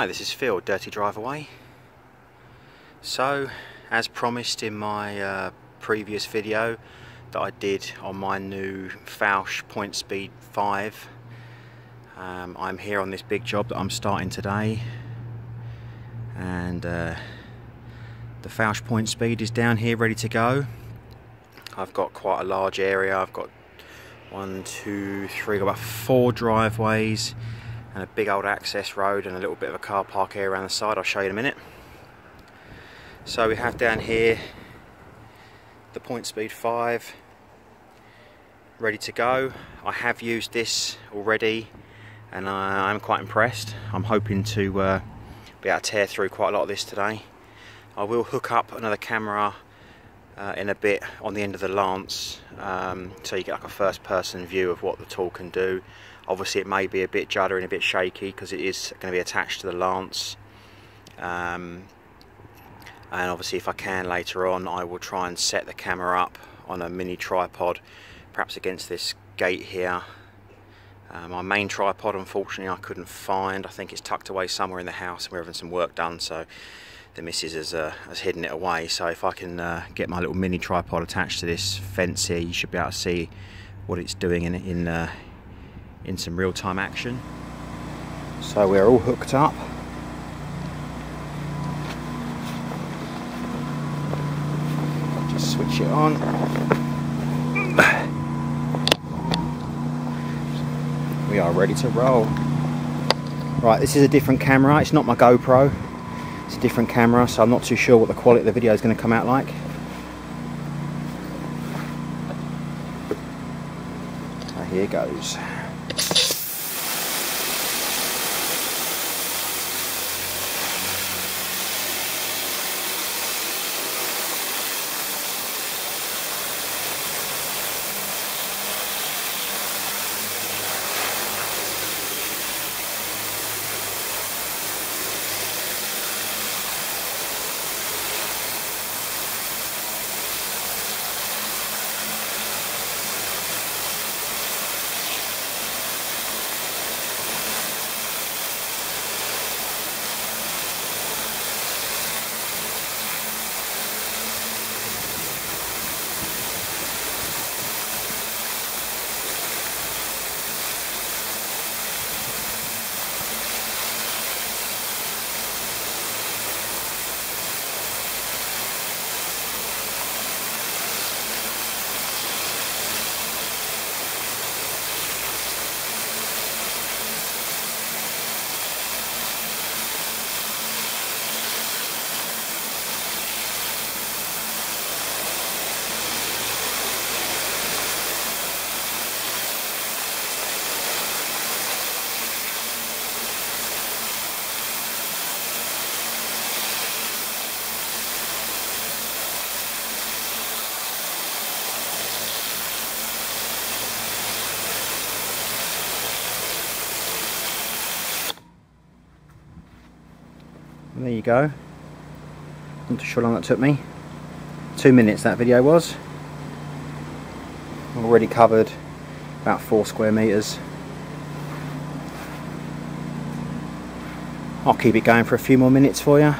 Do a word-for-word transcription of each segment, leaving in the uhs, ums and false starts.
Hi, this is Phil, Dirty Drive-Away. So, as promised in my uh, previous video that I did on my new Falch Pointspeed five, um, I'm here on this big job that I'm starting today, and uh, the Falch Pointspeed is down here ready to go. I've got quite a large area. I've got one, two, three, about four driveways and a big old access road and a little bit of a car park area around the side. I'll show you in a minute. So we have down here the Pointspeed five ready to go. I have used this already and I'm quite impressed. I'm hoping to uh, be able to tear through quite a lot of this today. I will hook up another camera uh, in a bit on the end of the lance, um, so you get like a first person view of what the tool can do. Obviously it may be a bit judder and a bit shaky because it is going to be attached to the lance, um, and obviously if I can later on I will try and set the camera up on a mini tripod, perhaps against this gate here. Uh, my main tripod unfortunately I couldn't find. I think it's tucked away somewhere in the house and we're having some work done, so the missus has, uh, has hidden it away. So if I can uh, get my little mini tripod attached to this fence here, you should be able to see what it's doing in, in, uh, in some real-time action. So we're all hooked up. Just switch it on. We are ready to roll. Right, this is a different camera. It's not my GoPro. It's a different camera, so I'm not too sure what the quality of the video is going to come out like. So here goes. There you go. Not too sure how long that took me. Two minutes that video was. I've already covered about four square meters. I'll keep it going for a few more minutes for you.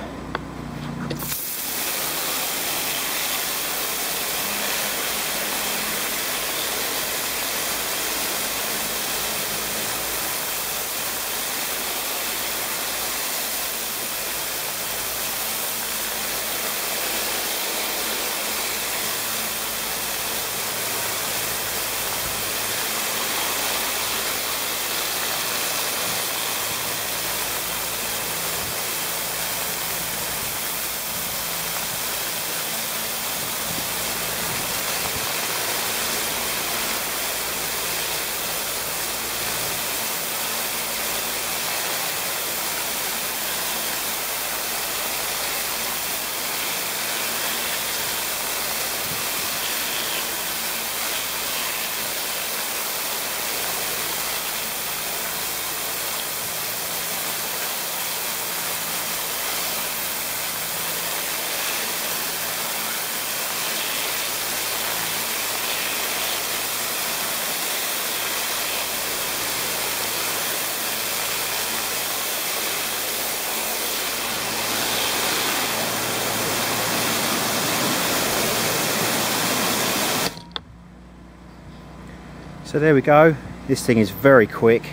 So there we go. This thing is very quick,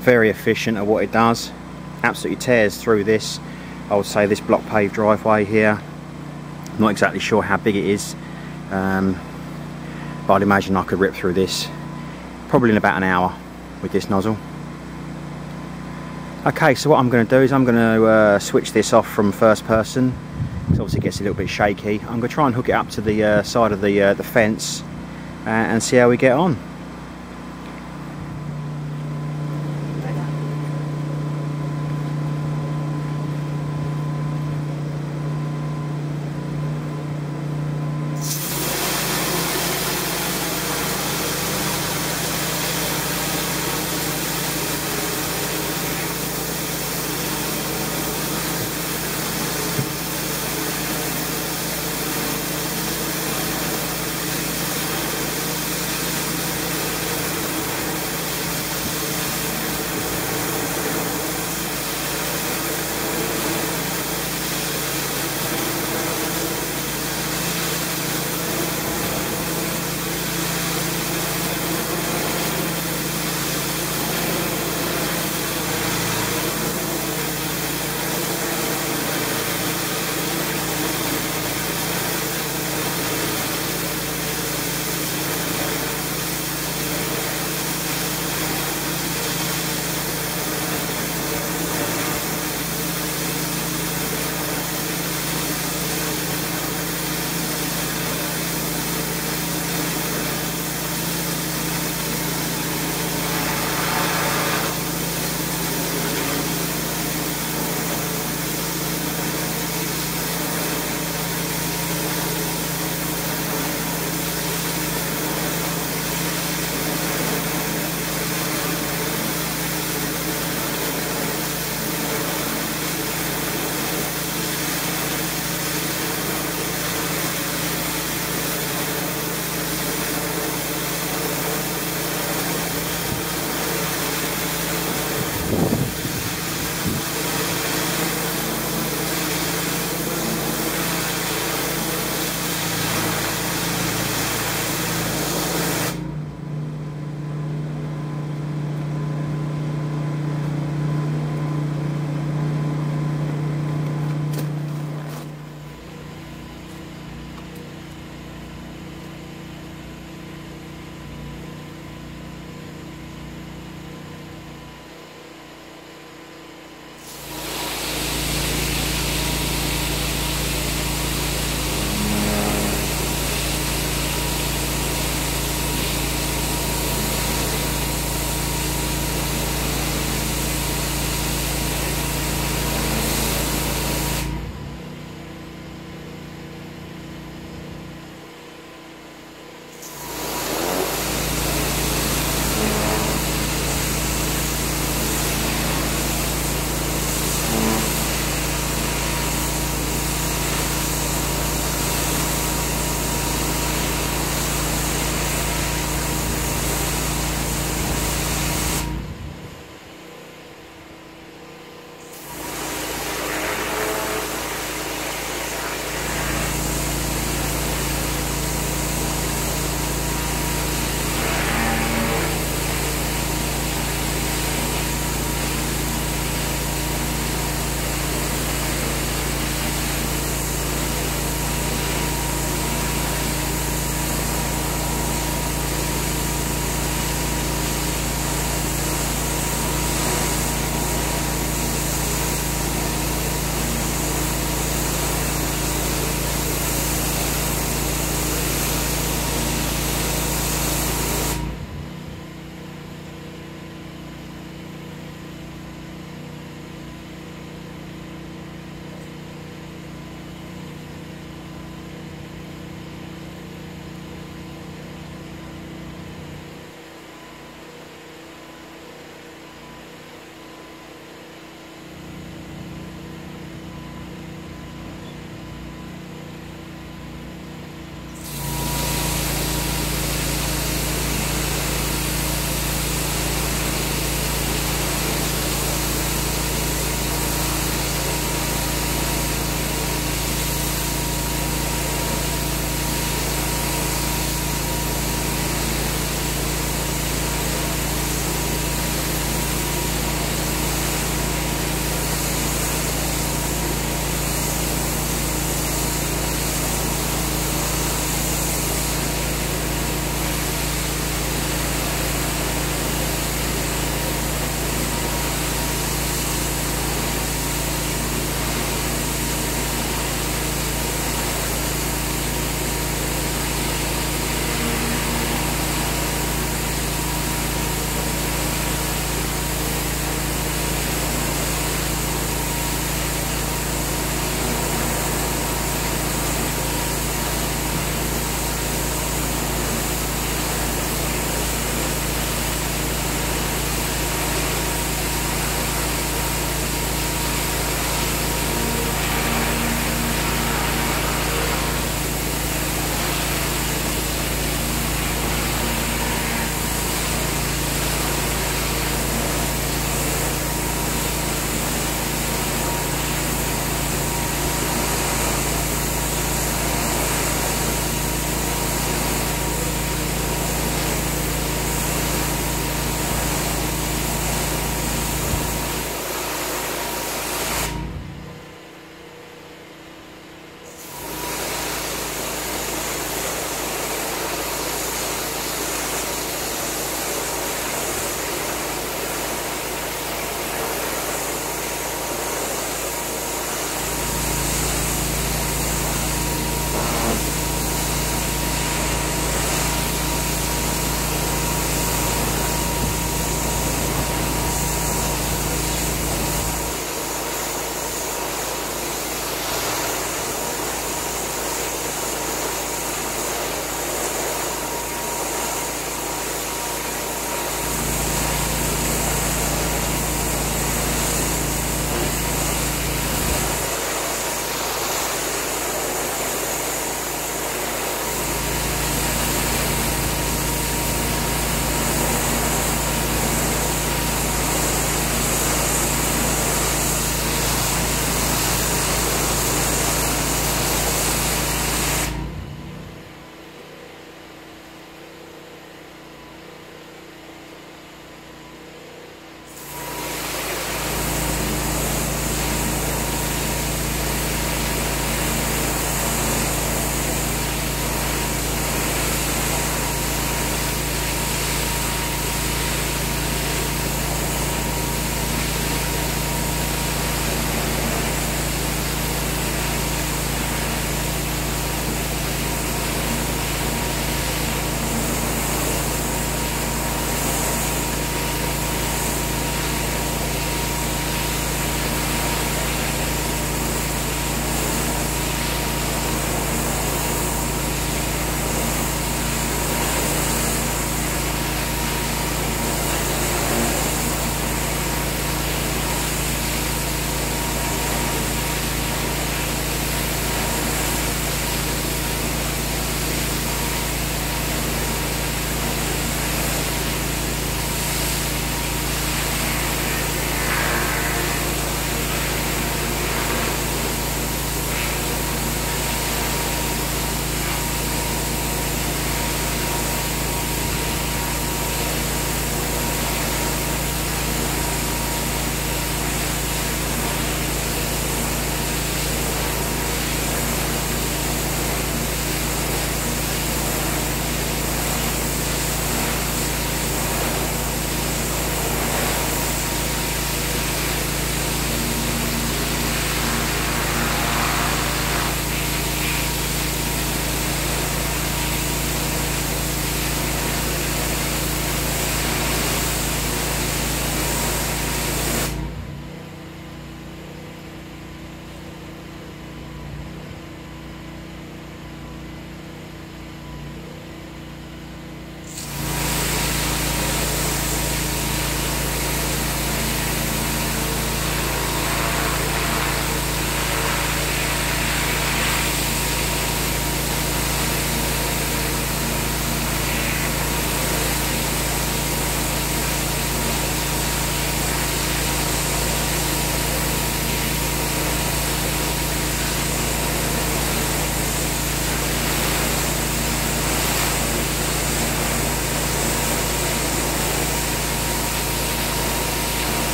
very efficient at what it does. Absolutely tears through this, I would say, this block paved driveway here. I'm not exactly sure how big it is, um, but I'd imagine I could rip through this probably in about an hour with this nozzle. Okay, so what I'm going to do is I'm going to uh, switch this off from first person, because obviously it gets a little bit shaky. I'm going to try and hook it up to the uh, side of the, uh, the fence uh, and see how we get on.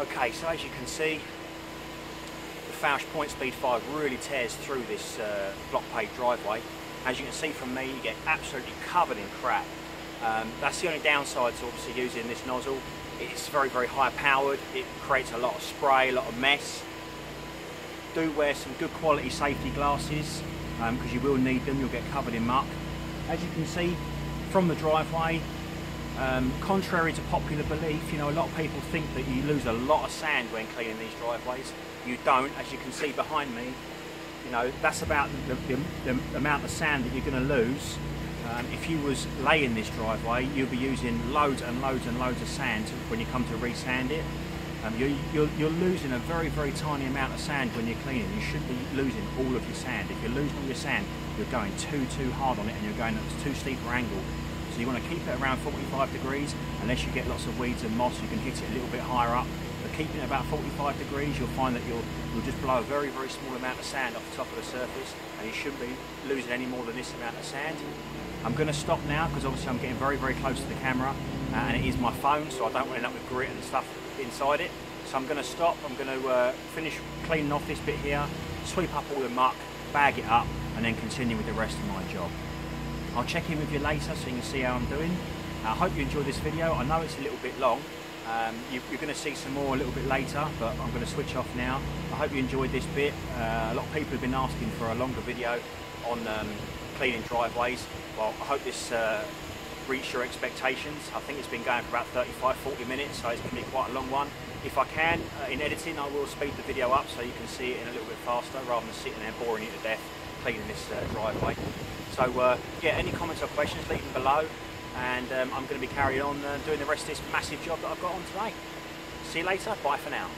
Okay, so as you can see, the Falch Pointspeed five really tears through this uh, block paved driveway. As you can see from me, you get absolutely covered in crap. Um, that's the only downside to obviously using this nozzle. It's very, very high powered. It creates a lot of spray, a lot of mess. Do wear some good quality safety glasses because um, you will need them. You'll get covered in muck. As you can see from the driveway, um, contrary to popular belief, you know, a lot of people think that you lose a lot of sand when cleaning these driveways. You don't, as you can see behind me. You know, that's about the, the, the amount of sand that you're going to lose. Um, if you was laying this driveway, you'll be using loads and loads and loads of sand when you come to re-sand it. Um, you're, you're, you're losing a very, very tiny amount of sand when you're cleaning. You should be losing all of your sand. If you're losing all your sand, you're going too, too hard on it and you're going at a too steep angle. So you want to keep it around forty-five degrees. Unless you get lots of weeds and moss, you can hit it a little bit higher up. But keeping it about forty-five degrees, you'll find that you'll, you'll just blow a very, very small amount of sand off the top of the surface, and you shouldn't be losing any more than this amount of sand. I'm going to stop now because obviously I'm getting very, very close to the camera uh, and it is my phone, so I don't want to end up with grit and stuff inside it. So I'm going to stop, I'm going to uh, finish cleaning off this bit here, sweep up all the muck, bag it up and then continue with the rest of my job. I'll check in with you later so you can see how I'm doing. I hope you enjoyed this video. I know it's a little bit long, um, you, you're going to see some more a little bit later, but I'm going to switch off now. I hope you enjoyed this bit. Uh, a lot of people have been asking for a longer video on um, cleaning driveways. Well, I hope this uh, reached your expectations. I think it's been going for about thirty-five, forty minutes, so it's going to be quite a long one. If I can, uh, in editing, I will speed the video up so you can see it in a little bit faster rather than sitting there boring you to death cleaning this uh, driveway. So, uh, yeah, any comments or questions, leave them below, and um, I'm going to be carrying on uh, doing the rest of this massive job that I've got on today. See you later. Bye for now.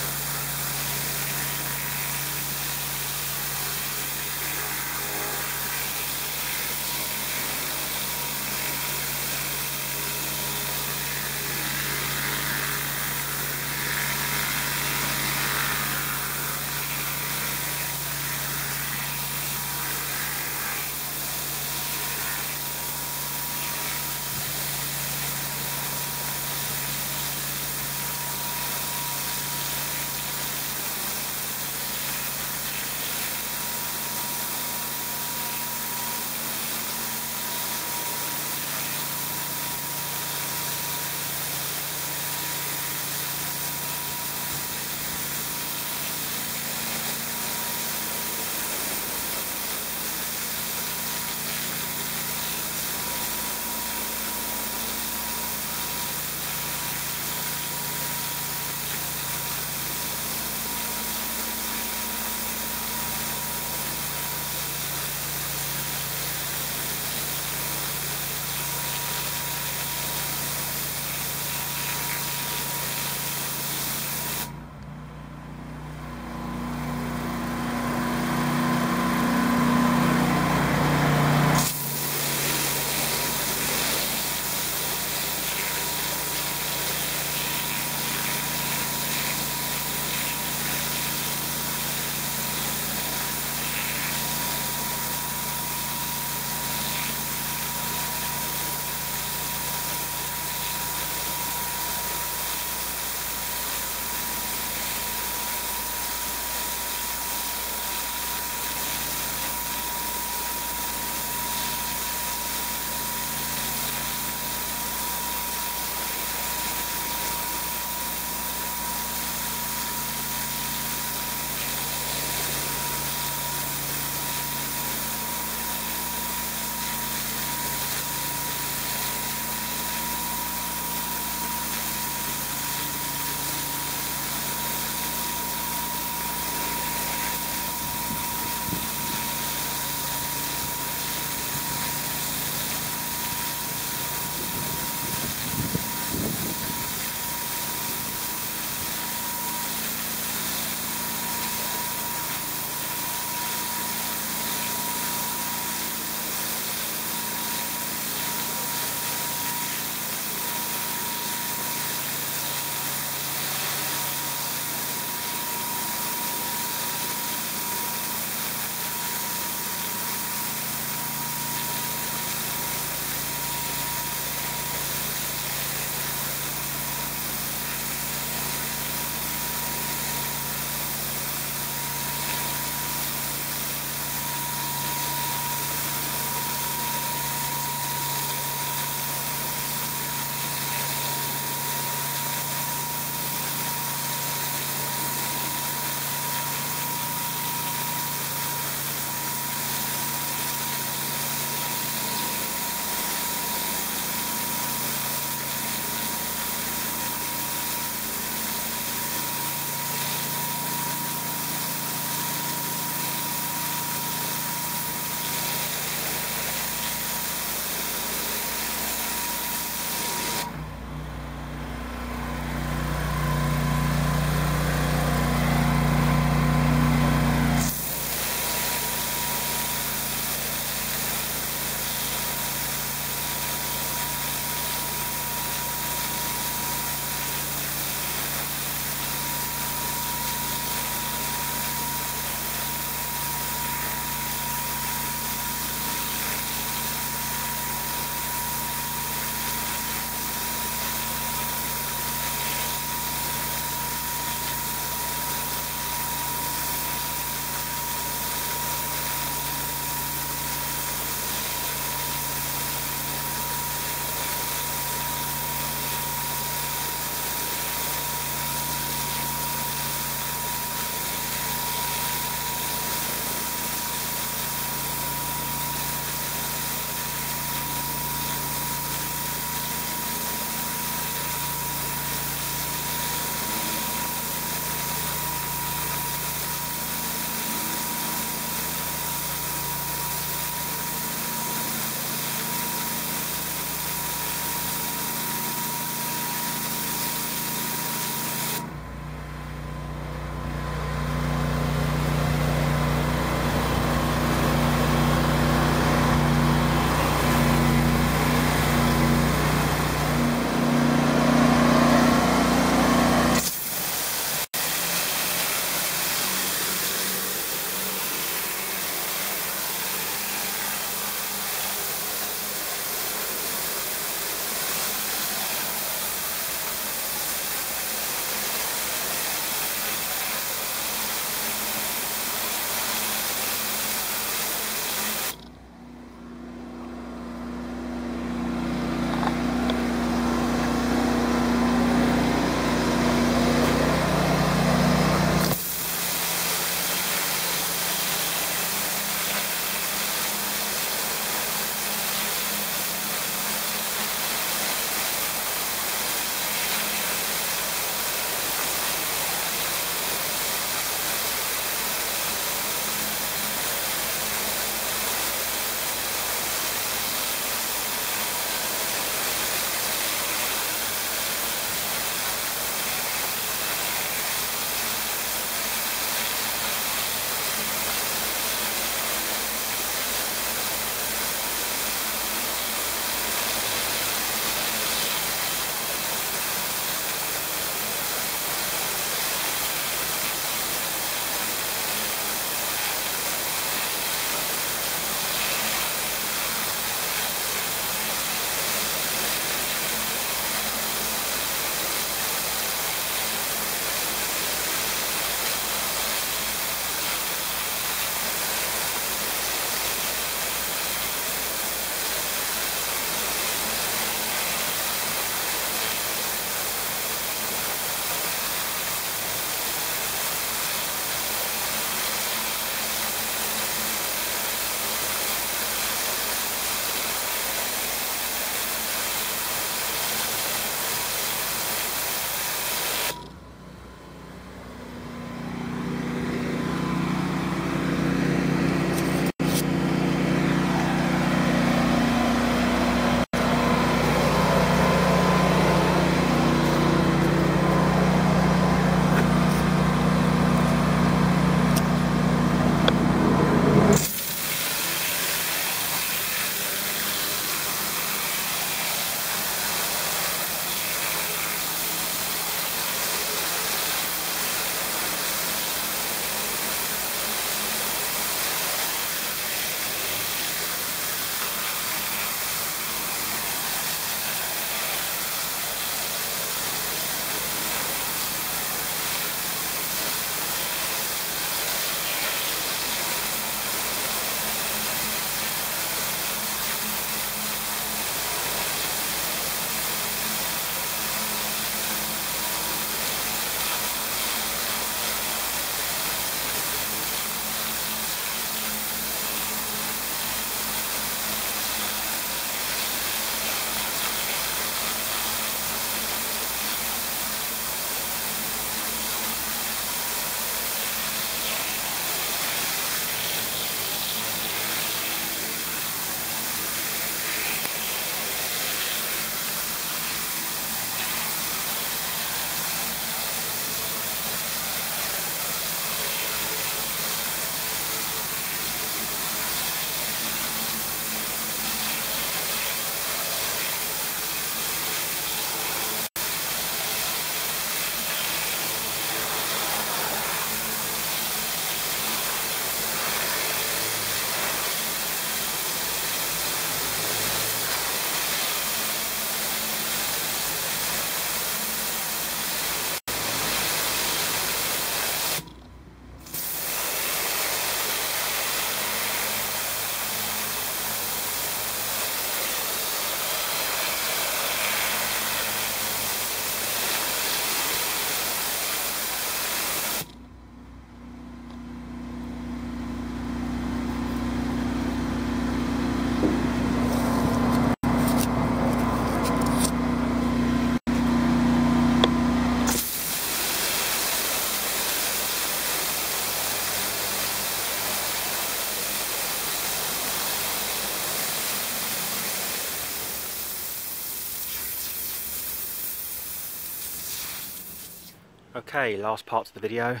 Okay, last part of the video.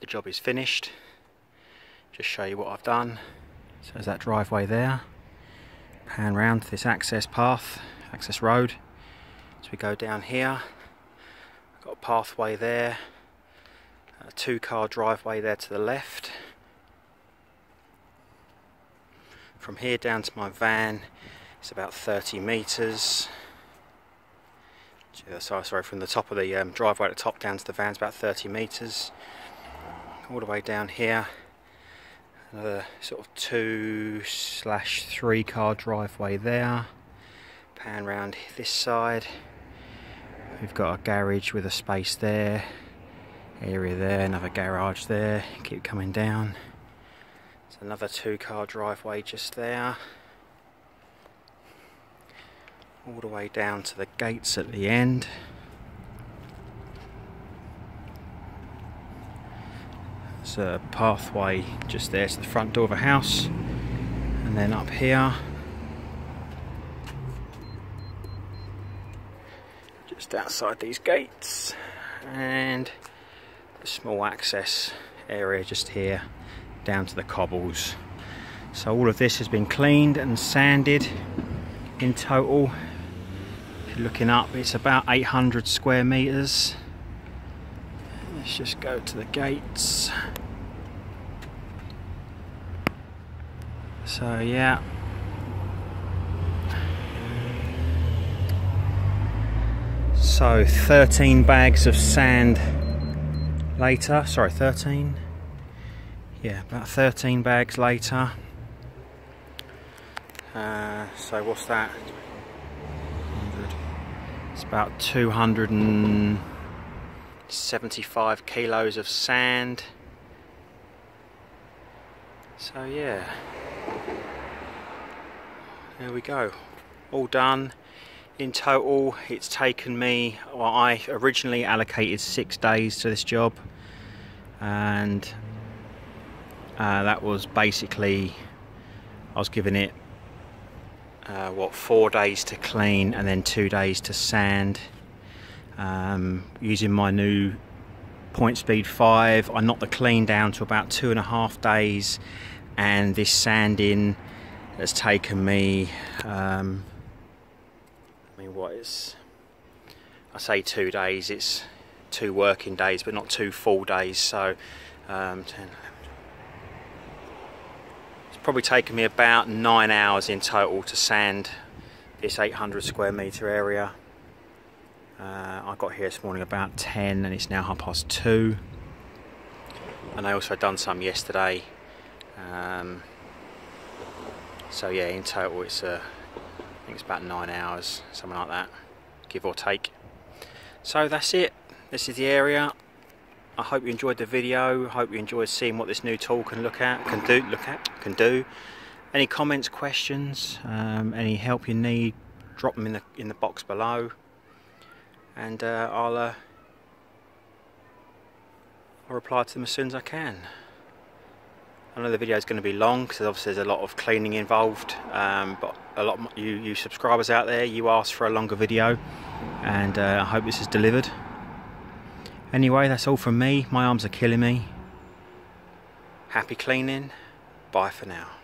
The job is finished. Just show you what I've done. So there's that driveway there. Pan round to this access path, access road. So we go down here. I've got a pathway there. A two car driveway there to the left. From here down to my van, it's about thirty metres. Sorry, sorry, from the top of the um, driveway at the top down to the van is about thirty metres. All the way down here, another sort of two slash three car driveway there. Pan round this side. We've got a garage with a space there. Area there, another garage there. Keep coming down. There's another two car driveway just there. All the way down to the gates at the end. There's a pathway just there to the front door of a house, and then up here, just outside these gates, and a small access area just here down to the cobbles. So all of this has been cleaned and sanded. In total, looking up, it's about eight hundred square meters. Let's just go to the gates. So yeah, so thirteen bags of sand later, sorry, thirteen, yeah, about thirteen bags later. Uh, so what's that? It's about two hundred seventy-five kilos of sand. So yeah, there we go, all done. In total, it's taken me, well, I originally allocated six days to this job, and uh, that was basically, I was giving it Uh, what, four days to clean and then two days to sand. Um, using my new Pointspeed five, I knocked the clean down to about two and a half days, and this sanding has taken me, um, I mean, what is, I say two days, it's two working days, but not two full days. So um, ten, probably taken me about nine hours in total to sand this eight hundred square metre area. Uh, I got here this morning about ten, and it's now half past two. And I also done some yesterday. Um, so yeah, in total it's uh, I think it's about nine hours, something like that, give or take. So that's it. This is the area. I hope you enjoyed the video. I hope you enjoyed seeing what this new tool can look at, can do, look at, can do. Any comments, questions, um, any help you need, drop them in the in the box below, and uh, I'll uh, I'll reply to them as soon as I can. I know the video is going to be long because obviously there's a lot of cleaning involved, um, but a lot of you you subscribers out there, you asked for a longer video, and uh, I hope this is delivered. Anyway, that's all from me. My arms are killing me. Happy cleaning. Bye for now.